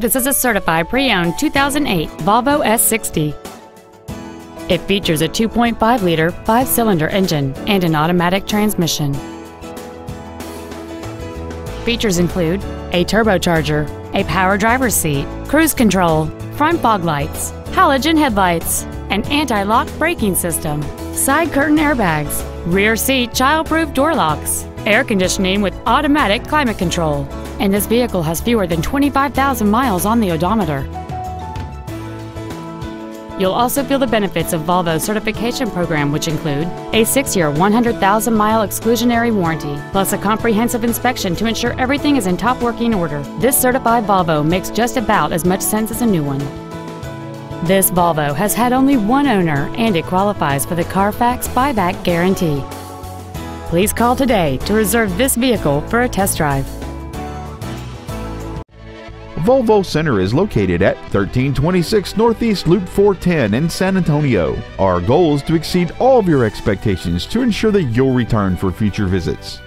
This is a certified pre-owned 2008 Volvo S60. It features a 2.5-liter 5-cylinder engine and an automatic transmission. Features include a turbocharger, a power driver's seat, cruise control, front fog lights, halogen headlights, an anti-lock braking system, side curtain airbags, rear seat child-proof door locks, air conditioning with automatic climate control, and this vehicle has fewer than 25,000 miles on the odometer. You'll also feel the benefits of Volvo's certification program, which include a 6-year, 100,000-mile exclusionary warranty, plus a comprehensive inspection to ensure everything is in top working order. This certified Volvo makes just about as much sense as a new one. This Volvo has had only one owner, and it qualifies for the Carfax buyback guarantee. Please call today to reserve this vehicle for a test drive. Volvo Center is located at 1326 Northeast Loop 410 in San Antonio. Our goal is to exceed all of your expectations to ensure that you'll return for future visits.